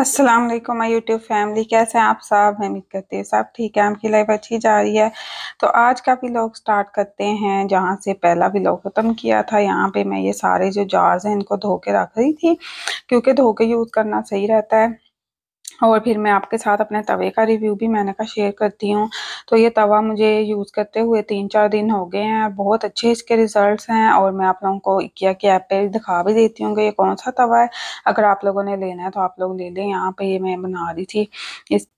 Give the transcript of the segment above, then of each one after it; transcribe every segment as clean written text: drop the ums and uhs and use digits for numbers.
अस्सलाम वालेकुम my YouTube family, कैसे हैं आप सब? मैं उम्मीद करती हूँ सब ठीक है, आपकी लाइफ अच्छी जा रही है। तो आज का व्लॉग स्टार्ट करते हैं जहाँ से पहला व्लॉग ख़त्म किया था। यहाँ पे मैं ये सारे जो जार्स हैं इनको धो के रख रही थी, क्योंकि धो के यूज़ करना सही रहता है। और फिर मैं आपके साथ अपने तवे का रिव्यू भी मैंने कहा शेयर करती हूँ। तो ये तवा मुझे यूज़ करते हुए 3-4 दिन हो गए हैं, बहुत अच्छे इसके रिजल्ट्स हैं। और मैं आप लोगों को IKEA के ऐप पे दिखा भी देती हूँ कि ये कौन सा तवा है, अगर आप लोगों ने लेना है तो आप लोग ले लें। यहाँ पे ये मैं बना रही थी, इस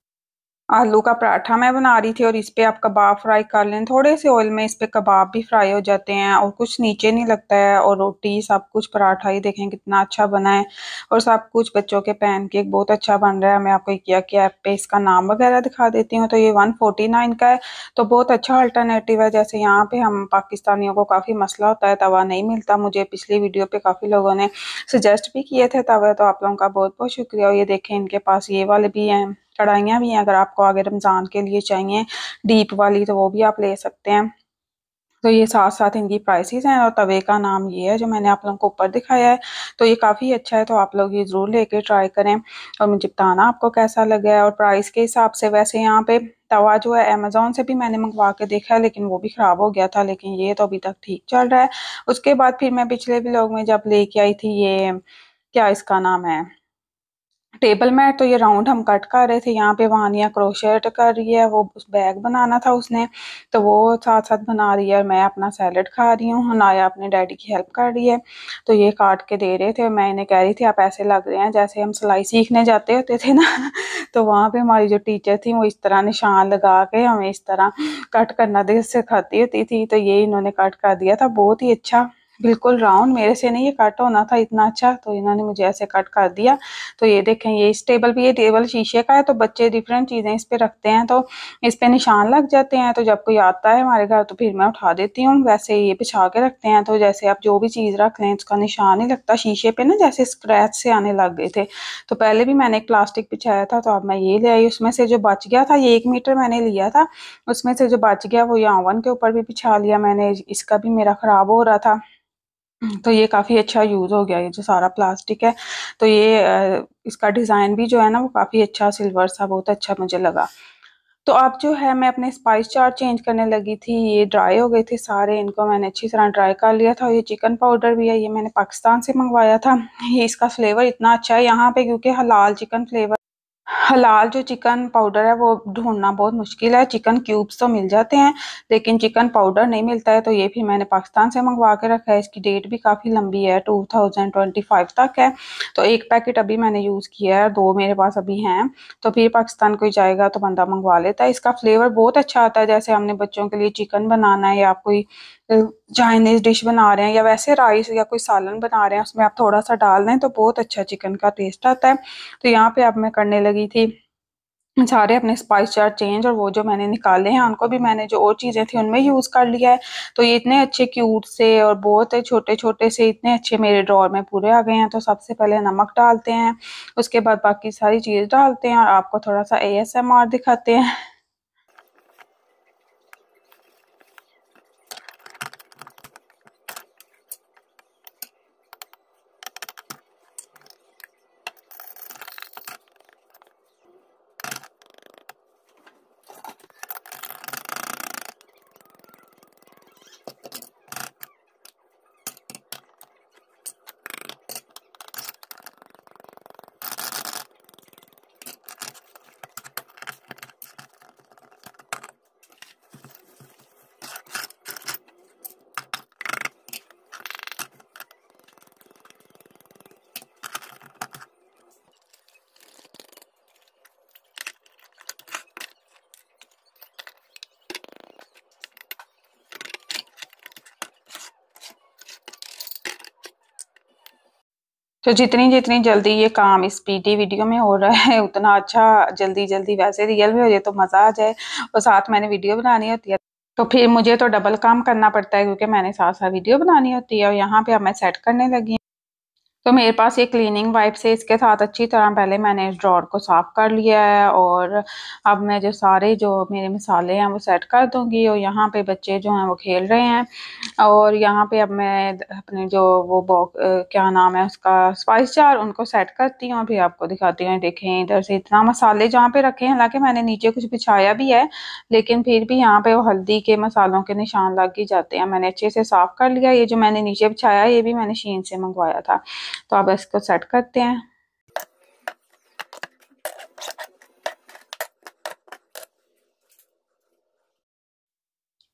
आलू का पराठा मैं बना रही थी और इस पर आप कबाब फ्राई कर लें। थोड़े से ऑयल में इस पर कबाब भी फ्राई हो जाते हैं और कुछ नीचे नहीं लगता है। और रोटी सब कुछ पराठा ही देखें कितना अच्छा बना है। और सब कुछ बच्चों के पैनकेक बहुत अच्छा बन रहा है। मैं आपको IKEA के ऐप पे इसका नाम वगैरह दिखा देती हूँ। तो ये 149 का है, तो बहुत अच्छा अल्टरनेटिव है। जैसे यहाँ पर हम पाकिस्तानियों को काफ़ी मसला होता है, तवा नहीं मिलता। मुझे पिछली वीडियो पर काफ़ी लोगों ने सजेस्ट भी किए थे तवे, तो आप लोगों का बहुत बहुत शुक्रिया। और ये देखें इनके पास ये वाले भी हैं, कढ़ाइयाँ भी हैं। अगर आपको आगे रमज़ान के लिए चाहिए डीप वाली तो वो भी आप ले सकते हैं। तो ये साथ साथ इनकी प्राइसेस हैं। और तवे का नाम ये है जो मैंने आप लोगों को ऊपर दिखाया है। तो ये काफ़ी अच्छा है, तो आप लोग ये ज़रूर लेके ट्राई करें और मुझे बताना आपको कैसा लगा है। और प्राइस के हिसाब से वैसे यहाँ पे तवा जो है अमेज़ोन से भी मैंने मंगवा के देखा है, लेकिन वो भी ख़राब हो गया था, लेकिन ये तो अभी तक ठीक चल रहा है। उसके बाद फिर मैं पिछले व्लॉग में जब लेके आई थी ये क्या इसका नाम है टेबल मैट, तो ये राउंड हम कट कर रहे थे। यहाँ पे वानिया क्रोशेट कर रही है, वो उस बैग बनाना था उसने, तो वो साथ साथ बना रही है और मैं अपना सैलड खा रही हूँ। अनाया अपने डैडी की हेल्प कर रही है। तो ये काट के दे रहे थे, मैं इन्हें कह रही थी आप ऐसे लग रहे हैं जैसे हम सिलाई सीखने जाते होते थे ना, तो वहाँ पर हमारी जो टीचर थी वो इस तरह निशान लगा के हमें इस तरह कट करना सिखाती होती थी। तो ये इन्होंने कट कर दिया था बहुत ही अच्छा, बिल्कुल राउंड। मेरे से नहीं ये कट होना था इतना अच्छा, तो इन्होंने मुझे ऐसे कट कर दिया। तो ये देखें ये इस टेबल पे, ये टेबल शीशे का है, तो बच्चे डिफरेंट चीज़ें इस पे रखते हैं तो इस पे निशान लग जाते हैं। तो जब कोई आता है हमारे घर तो फिर मैं उठा देती हूँ। वैसे ये बिछा के रखते हैं, तो जैसे आप जो भी चीज़ रख लें उसका निशान नहीं लगता। शीशे पे ना जैसे स्क्रैच से आने लग गए थे, तो पहले भी मैंने एक प्लास्टिक बिछाया था, तो अब मैं ये ले आई। उसमें से जो बच गया था, ये 1 मीटर मैंने लिया था, उसमें से जो बच गया वो यहाँ ओवन के ऊपर भी बिछा लिया मैंने। इसका भी मेरा ख़राब हो रहा था, तो ये काफ़ी अच्छा यूज़ हो गया ये जो सारा प्लास्टिक है। तो ये इसका डिज़ाइन भी जो है ना वो काफ़ी अच्छा सिल्वर सा बहुत अच्छा मुझे लगा। तो अब जो है मैं अपने स्पाइस चार चेंज करने लगी थी। ये ड्राई हो गए थे सारे, इनको मैंने अच्छी तरह ड्राई कर लिया था। और ये चिकन पाउडर भी है, ये मैंने पाकिस्तान से मंगवाया था। ये इसका फ्लेवर इतना अच्छा है यहाँ पे, क्योंकि हलाल चिकन फ्लेवर, हलाल जो चिकन पाउडर है वो ढूंढना बहुत मुश्किल है। चिकन क्यूब्स तो मिल जाते हैं लेकिन चिकन पाउडर नहीं मिलता है, तो ये फिर मैंने पाकिस्तान से मंगवा के रखा है। इसकी डेट भी काफ़ी लंबी है, 2025 तक है। तो एक पैकेट अभी मैंने यूज़ किया है, 2 मेरे पास अभी हैं। तो फिर पाकिस्तान कोई जाएगा तो बंदा मंगवा लेता है। इसका फ्लेवर बहुत अच्छा आता है, जैसे हमने बच्चों के लिए चिकन बनाना है या आप कोई चाइनीज़ डिश बना रहे हैं या वैसे राइस या कोई सालन बना रहे हैं, उसमें आप थोड़ा सा डाल दें तो बहुत अच्छा चिकन का टेस्ट आता है। तो यहाँ पे अब मैं करने लगी थी सारे अपने स्पाइस जार चेंज, और वो जो मैंने निकाले हैं उनको भी मैंने जो और चीज़ें थी उनमें यूज़ कर लिया है। तो ये इतने अच्छे क्यूट से और बहुत छोटे छोटे से इतने अच्छे मेरे ड्रॉर में पूरे आ गए हैं। तो सबसे पहले नमक डालते हैं, उसके बाद बाकी सारी चीज़ डालते हैं और आपको थोड़ा सा ASMR दिखाते हैं। तो जितनी जितनी जल्दी ये काम इस PT वीडियो में हो रहा है उतना अच्छा जल्दी जल्दी वैसे रियल में हो जाए तो मज़ा आ जाए। और साथ मैंने वीडियो बनानी होती है तो फिर मुझे तो डबल काम करना पड़ता है, क्योंकि मैंने साथ साथ वीडियो बनानी होती है। और यहाँ पे अब मैं सेट करने लगी। तो मेरे पास ये क्लीनिंग वाइप से इसके साथ अच्छी तरह पहले मैंने इस ड्रॉअर को साफ़ कर लिया है और अब मैं जो सारे जो मेरे मसाले हैं वो सेट कर दूंगी। और यहाँ पे बच्चे जो हैं वो खेल रहे हैं और यहाँ पे अब मैं अपने जो वो क्या नाम है उसका स्पाइस जार उनको सेट करती हूँ और फिर आपको दिखाती हूँ। देखें इधर से इतना मसाले जहाँ पर रखे हैं, हालाँकि मैंने नीचे कुछ बिछाया भी है लेकिन फिर भी यहाँ पर हल्दी के मसालों के निशान लग ही जाते हैं। मैंने अच्छे से साफ़ कर लिया। ये जो मैंने नीचे बिछाया ये भी मैंने शीन से मंगवाया था। तो अब इसको सेट करते हैं।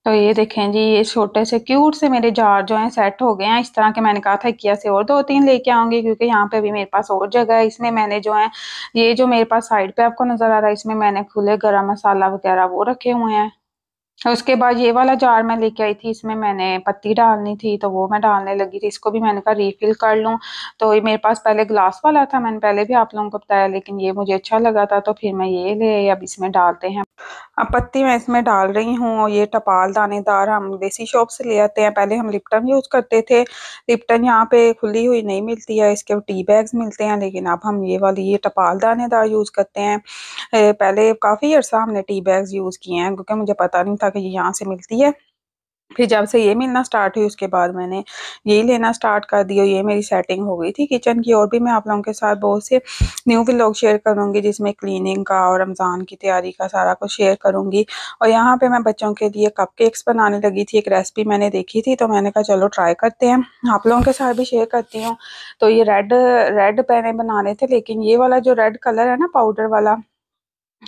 तो ये देखें जी, ये छोटे से क्यूट से मेरे जार जो हैं सेट हो गए हैं। इस तरह के मैंने कहा था IKEA से और 2-3 लेके आऊँगी क्योंकि यहाँ पे भी मेरे पास और जगह है। इसमें मैंने जो है ये जो मेरे पास साइड पे आपको नज़र आ रहा है इसमें मैंने खुले गरम मसाला वगैरह वो रखे हुए हैं। उसके बाद ये वाला जार मैं लेके आई थी, इसमें मैंने पत्ती डालनी थी तो वो मैं डालने लगी थी। इसको भी मैंने कहा रीफिल कर लूँ। तो ये मेरे पास पहले ग्लास वाला था, मैंने पहले भी आप लोगों को बताया, लेकिन ये मुझे अच्छा लगा था तो फिर मैं ये ले आई। अब इसमें डालते हैं, अब पत्ती मैं इसमें डाल रही हूँ। और ये टपाल दानेदार हम देसी शॉप से ले आते हैं। पहले हम लिप्टन यूज़ करते थे, लिप्टन यहाँ पे खुली हुई नहीं मिलती है, इसके टी बैग्स मिलते हैं, लेकिन अब हम ये वाली ये टपाल दानेदार यूज़ करते हैं। पहले काफ़ी अर्सा हमने टी बैग्स यूज़ किए हैं क्योंकि मुझे पता नहीं था कि ये यहाँ से मिलती है। फिर जब से ये मिलना स्टार्ट हुई उसके बाद मैंने ये लेना स्टार्ट कर दिया। ये मेरी सेटिंग हो गई थी किचन की। और भी मैं आप लोगों के साथ बहुत से न्यू व्लॉग शेयर करूँगी जिसमें क्लीनिंग का और रमज़ान की तैयारी का सारा कुछ शेयर करूँगी। और यहाँ पे मैं बच्चों के लिए कपकेक्स बनाने लगी थी, एक रेसिपी मैंने देखी थी तो मैंने कहा चलो ट्राई करते हैं, आप लोगों के साथ भी शेयर करती हूँ। तो ये रेड पेने बनाने थे लेकिन ये वाला जो रेड कलर है ना पाउडर वाला,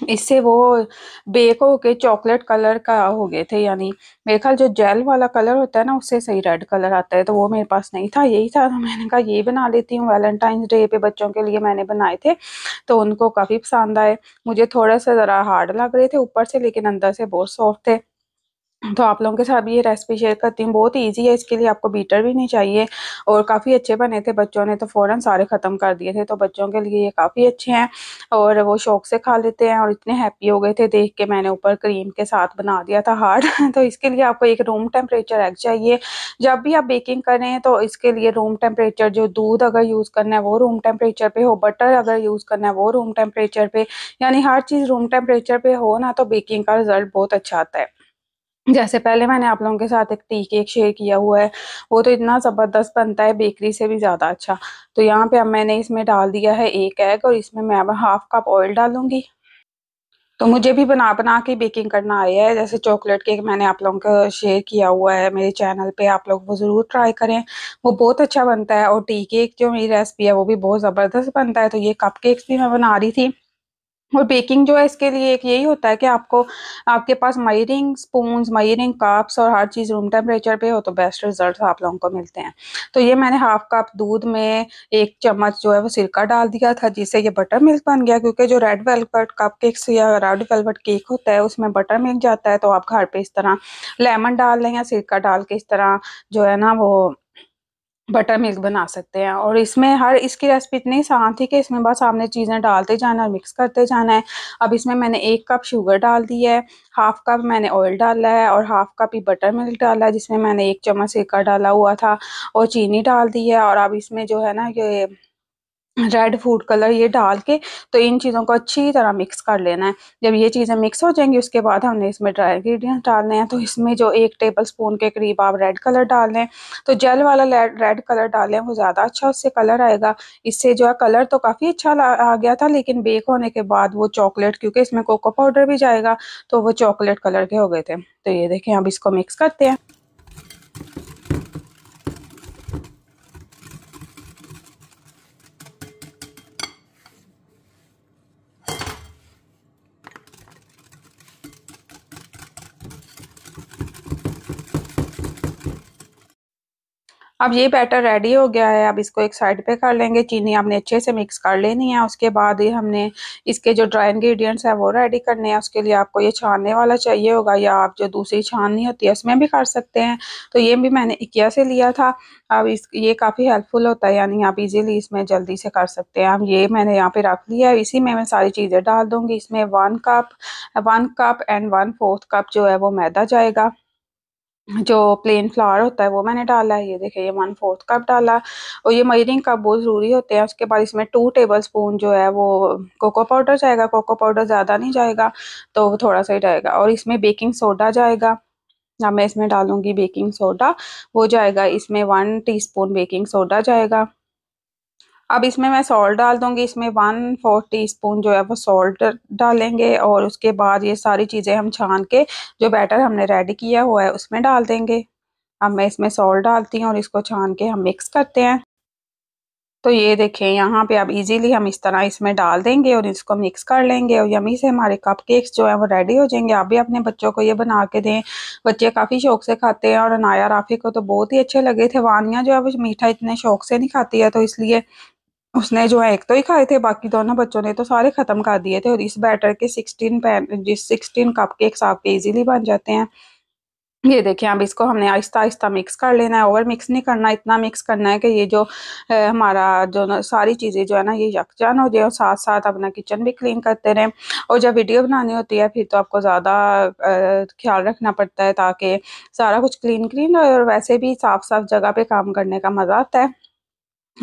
इससे वो बेक होके चॉकलेट कलर का हो गए थे। यानी मेरे ख्याल जो जेल वाला कलर होता है ना उससे सही रेड कलर आता है, तो वो मेरे पास नहीं था, यही था। तो मैंने कहा ये बना लेती हूँ। वैलेंटाइन डे पे बच्चों के लिए मैंने बनाए थे तो उनको काफ़ी पसंद आए। मुझे थोड़ा सा ज़रा हार्ड लग रहे थे ऊपर से लेकिन अंदर से बहुत सॉफ्ट थे। तो आप लोगों के साथ भी ये रेसिपी शेयर करती हूँ, बहुत इजी है। इसके लिए आपको बीटर भी नहीं चाहिए और काफ़ी अच्छे बने थे। बच्चों ने तो फ़ौरन सारे ख़त्म कर दिए थे तो बच्चों के लिए ये काफ़ी अच्छे हैं और वो शौक़ से खा लेते हैं और इतने हैप्पी हो गए थे देख के। मैंने ऊपर क्रीम के साथ बना दिया था हार्ड। तो इसके लिए आपको एक रूम टेम्परेचर एग चाहिए। जब भी आप बेकिंग करें तो इसके लिए रूम टेम्परेचर, जो दूध अगर यूज़ करना है वो रूम टेम्परेचर पर हो, बटर अगर यूज़ करना है वो रूम टेम्परेचर पर, यानी हर चीज़ रूम टेम्परेचर पर हो ना तो बेकिंग का रिज़ल्ट बहुत अच्छा आता है। जैसे पहले मैंने आप लोगों के साथ एक टी केक शेयर किया हुआ है, वो तो इतना ज़बरदस्त बनता है बेकरी से भी ज़्यादा अच्छा। तो यहाँ पे अब मैंने इसमें डाल दिया है एक एग और इसमें मैं अब 1/2 कप ऑयल डालूँगी। तो मुझे भी बना के बेकिंग करना आया है। जैसे चॉकलेट केक मैंने आप लोगों को शेयर किया हुआ है मेरे चैनल पे, आप लोग वो ज़रूर ट्राई करें, वो बहुत अच्छा बनता है। और टी केक जो मेरी रेसिपी है वो भी बहुत ज़बरदस्त बनता है। तो ये कप केक्स भी मैं बना रही थी। और बेकिंग जो है इसके लिए एक यही होता है कि आपको आपके पास मायरिंग स्पून्स, मायरिंग कप्स और हर चीज़ रूम टेम्परेचर पे हो तो बेस्ट रिजल्ट्स आप लोगों को मिलते हैं। तो ये मैंने 1/2 कप दूध में 1 चम्मच जो है वो सिरका डाल दिया था जिससे ये बटर मिल्क बन गया, क्योंकि जो रेड वेलवेट कप केक्स या रेड वेलवेट केक होता है उसमें बटर मिल्क जाता है। तो आप घर पर इस तरह लेमन डाल लें या सिरका डाल के इस तरह जो है ना वो बटर मिल्क बना सकते हैं। और इसमें हर इसकी रेसिपी इतनी आसान थी कि इसमें बस आपने चीज़ें डालते जाना है और मिक्स करते जाना है। अब इसमें मैंने 1 कप शुगर डाल दी है, 1/2 कप मैंने ऑयल डाला है और 1/2 कप ही बटर मिल्क डाला है जिसमें मैंने 1 चम्मच सिरका डाला हुआ था और चीनी डाल दी है। और अब इसमें जो है ना ये रेड फूड कलर ये डाल के तो इन चीज़ों को अच्छी तरह मिक्स कर लेना है। जब ये चीज़ें मिक्स हो जाएंगी उसके बाद हमने इसमें ड्राई इंग्रेडिएंट्स डालने हैं। तो इसमें जो 1 टेबलस्पून के करीब आप रेड कलर डाल लें, तो जेल वाला रेड कलर डालें, वो ज़्यादा अच्छा उससे कलर आएगा। इससे जो है कलर तो काफ़ी अच्छा आ गया था लेकिन बेक होने के बाद वो चॉकलेट, क्योंकि इसमें कोको पाउडर भी जाएगा, तो वो चॉकलेट कलर के हो गए थे। तो ये देखें अब इसको मिक्स करते हैं। अब ये बैटर रेडी हो गया है, अब इसको एक साइड पे कर लेंगे। चीनी आपने अच्छे से मिक्स कर लेनी है। उसके बाद ही हमने इसके जो ड्राई इंग्रेडिएंट्स हैं वो रेडी करने हैं। उसके लिए आपको ये छानने वाला चाहिए होगा या आप जो दूसरी छाननी होती है उसमें भी कर सकते हैं। तो ये भी मैंने IKEA से लिया था। अब ये काफ़ी हेल्पफुल होता है, यानी आप इजीली इसमें जल्दी से कर सकते हैं। अब ये मैंने यहाँ पे रख लिया है, इसी में मैं सारी चीज़ें डाल दूँगी। इसमें 1 कप एंड 1/4 कप जो है वो मैदा जाएगा, जो प्लेन फ्लावर होता है वो मैंने डाला है। ये देखिए ये 1/4 कप डाला और ये मयरिंग कप बहुत ज़रूरी होते हैं। उसके बाद इसमें 2 टेबलस्पून जो है वो कोको पाउडर जाएगा। कोको पाउडर ज़्यादा नहीं जाएगा तो वो थोड़ा सा ही जाएगा। और इसमें बेकिंग सोडा जाएगा, अब मैं इसमें डालूंगी बेकिंग सोडा, वो जाएगा इसमें 1 टीस्पून बेकिंग सोडा जाएगा। अब इसमें मैं सॉल्ट डाल दूंगी, इसमें 1/4 टीस्पून जो है वो सॉल्ट डालेंगे। और उसके बाद ये सारी चीज़ें हम छान के जो बैटर हमने रेडी किया हुआ है उसमें डाल देंगे। अब मैं इसमें सॉल्ट डालती हूँ और इसको छान के हम मिक्स करते हैं। तो ये देखें यहाँ पे अब इजीली हम इस तरह इसमें डाल देंगे और इसको मिक्स कर लेंगे और यमी से हमारे कपकेक्स जो है वो रेडी हो जाएंगे। आप भी अपने बच्चों को ये बना के दें, बच्चे काफ़ी शौक से खाते हैं। और अनाया राफ़ी को तो बहुत ही अच्छे लगे थे। वानिया जो है वो मीठा इतने शौक से नहीं खाती है, तो इसलिए उसने जो है एक तो ही खाए थे, बाकी दोनों बच्चों ने तो सारे ख़त्म कर दिए थे। और इस बैटर के 16 कपकेक्स आपके इजीली बन जाते हैं। ये देखें अब इसको हमने आहिस्ता आहिस्ता मिक्स कर लेना है, ओवर मिक्स नहीं करना, इतना मिक्स करना है कि ये जो हमारा जो सारी चीज़ें जो है ना ये यकजान हो जाए। और साथ साथ अपना किचन भी क्लीन करते रहें। और जब वीडियो बनानी होती है फिर तो आपको ज़्यादा ख्याल रखना पड़ता है ताकि सारा कुछ क्लीन रहे। और वैसे भी साफ साफ जगह पर काम करने का मज़ा आता है।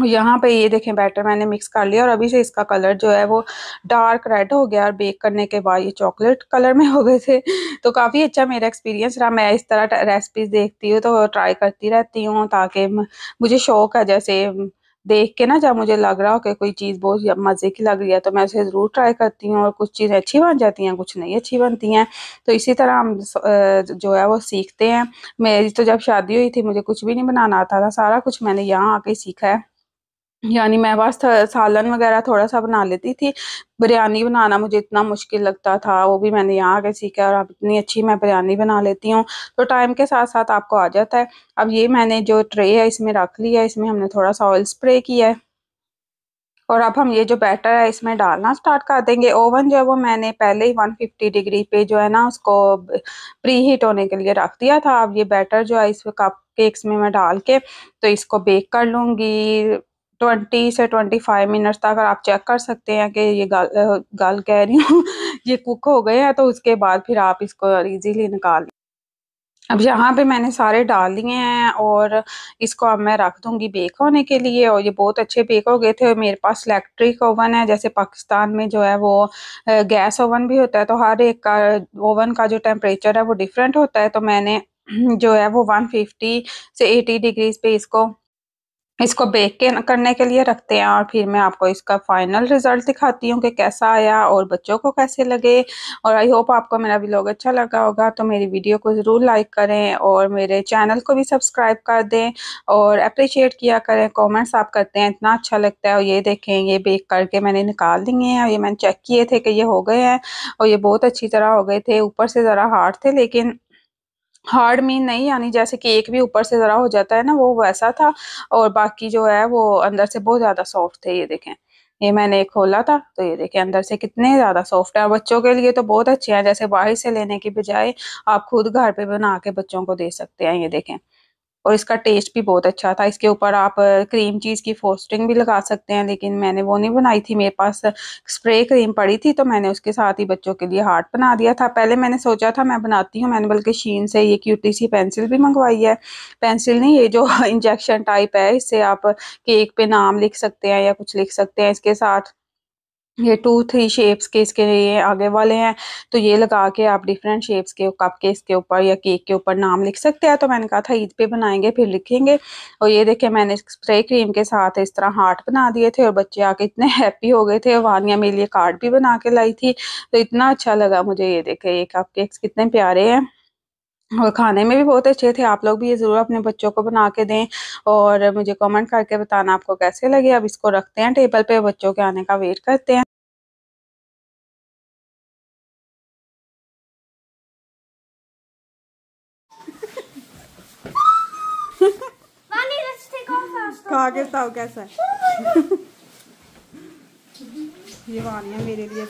यहाँ पे ये देखें बैटर मैंने मिक्स कर लिया और अभी से इसका कलर जो है वो डार्क रेड हो गया और बेक करने के बाद ये चॉकलेट कलर में हो गए थे। तो काफ़ी अच्छा मेरा एक्सपीरियंस रहा। मैं इस तरह रेसिपीज देखती हूँ तो ट्राई करती रहती हूँ ताकि मुझे शौक है, जैसे देख के ना जब मुझे लग रहा हो कि कोई चीज़ बहुत मज़े की लग रही है तो मैं उसे ज़रूर ट्राई करती हूँ। और कुछ चीज़ें अच्छी बन जाती हैं, कुछ नहीं अच्छी बनती हैं, तो इसी तरह हम जो है वो सीखते हैं। मेरी तो जब शादी हुई थी मुझे कुछ भी नहीं बनाना आता था, सारा कुछ मैंने यहाँ आके सीखा है। यानी मैं बस सालन वगैरह थोड़ा सा बना लेती थी, बिरयानी बनाना मुझे इतना मुश्किल लगता था, वो भी मैंने यहाँ आके सीखा और अब इतनी अच्छी मैं बिरयानी बना लेती हूँ। तो टाइम के साथ साथ आपको आ जाता है। अब ये मैंने जो ट्रे है इसमें रख लिया है, इसमें हमने थोड़ा सा ऑयल स्प्रे किया है और अब हम ये जो बैटर है इसमें डालना स्टार्ट कर देंगे। ओवन जो है वो मैंने पहले ही 150 डिग्री पे जो है ना उसको प्री हीट होने के लिए रख दिया था। अब ये बैटर जो है इस कप केक्स में मैं डाल के तो इसको बेक कर लूँगी 20 से 25 मिनट तक। अगर आप चेक कर सकते हैं कि ये गल कह रही हूँ ये कुक हो गए हैं, तो उसके बाद फिर आप इसको इजीली निकाल लें। अब यहाँ पे मैंने सारे डाल लिए हैं और इसको अब मैं रख दूँगी बेक होने के लिए। और ये बहुत अच्छे बेक हो गए थे। मेरे पास इलेक्ट्रिक ओवन है, जैसे पाकिस्तान में जो है वो गैस ओवन भी होता है, तो हर एक का ओवन का जो टेम्परेचर है वो डिफरेंट होता है। तो मैंने जो है वो 150 से 80 डिग्रीज पे इसको बेक करने के लिए रखते हैं। और फिर मैं आपको इसका फाइनल रिजल्ट दिखाती हूँ कि कैसा आया और बच्चों को कैसे लगे। और आई होप आपको मेरा व्लॉग अच्छा लगा होगा। तो मेरी वीडियो को ज़रूर लाइक करें और मेरे चैनल को भी सब्सक्राइब कर दें और अप्रिशिएट किया करें। कमेंट्स आप करते हैं, इतना अच्छा लगता है। और ये देखें ये बेक करके मैंने निकाल दिए हैं और ये मैंने चेक किए थे कि ये हो गए हैं और ये बहुत अच्छी तरह हो गए थे। ऊपर से ज़रा हार्ड थे, लेकिन हार्ड मीन नहीं यानी जैसे केक भी ऊपर से ज़रा हो जाता है ना वो वैसा था, और बाकी जो है वो अंदर से बहुत ज़्यादा सॉफ्ट थे। ये देखें ये मैंने खोला था तो ये देखें अंदर से कितने ज़्यादा सॉफ्ट है। बच्चों के लिए तो बहुत अच्छे हैं, जैसे बाहर से लेने की बजाय आप खुद घर पे बना के बच्चों को दे सकते हैं। ये देखें और इसका टेस्ट भी बहुत अच्छा था। इसके ऊपर आप क्रीम चीज़ की फ्रॉस्टिंग भी लगा सकते हैं, लेकिन मैंने वो नहीं बनाई थी, मेरे पास स्प्रे क्रीम पड़ी थी तो मैंने उसके साथ ही बच्चों के लिए हार्ट बना दिया था। पहले मैंने सोचा था मैं बनाती हूँ, मैंने बल्कि शीन से ये क्यूटी सी पेंसिल भी मंगवाई है। पेंसिल नहीं, ये जो इंजेक्शन टाइप है, इससे आप केक पे नाम लिख सकते हैं या कुछ लिख सकते हैं। इसके साथ ये 2-3 शेप्स के इसके लिए आगे वाले हैं, तो ये लगा के आप डिफरेंट शेप्स के कपकेक्स के ऊपर या केक के ऊपर नाम लिख सकते हैं। तो मैंने कहा था ईद पे बनाएंगे फिर लिखेंगे। और ये देखे मैंने स्प्रे क्रीम के साथ इस तरह हार्ट बना दिए थे और बच्चे आके इतने हैप्पी हो गए थे। वानिया मेरे लिए कार्ड भी बना के लाई थी, तो इतना अच्छा लगा मुझे। ये देखे ये कपकेक्स कितने प्यारे हैं और खाने में भी बहुत अच्छे थे। आप लोग भी ये ज़रूर अपने बच्चों को बना के दें और मुझे कमेंट करके बताना आपको कैसे लगे। अब इसको रखते हैं टेबल पे, बच्चों के आने का वेट करते हैं। खा के बताओ कैसा है। ये वानिया मेरे लिए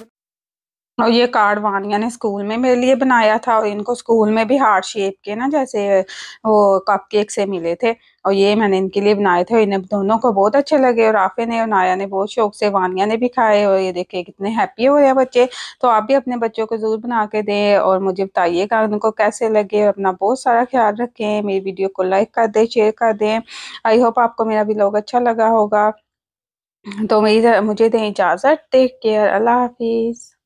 और ये कार्ड वानिया ने स्कूल में मेरे लिए बनाया था और इनको स्कूल में भी हार्ट शेप के ना जैसे वो कपकेक से मिले थे और ये मैंने इनके लिए बनाए थे और इन्हें दोनों को बहुत अच्छे लगे और राफी ने और नाया ने बहुत शौक से वानिया ने भी खाए और ये देखिए कितने हैप्पी हो रहे हैं बच्चे। तो आप भी अपने बच्चों को ज़रूर बना के दें और मुझे बताइएगा उनको कैसे लगे। अपना बहुत सारा ख्याल रखें, मेरी वीडियो को लाइक कर दें, शेयर कर दें। आई होप आपको मेरा व्लॉग अच्छा लगा होगा। तो मुझे दें इजाज़त। टेक केयर, अल्लाह हाफिज़।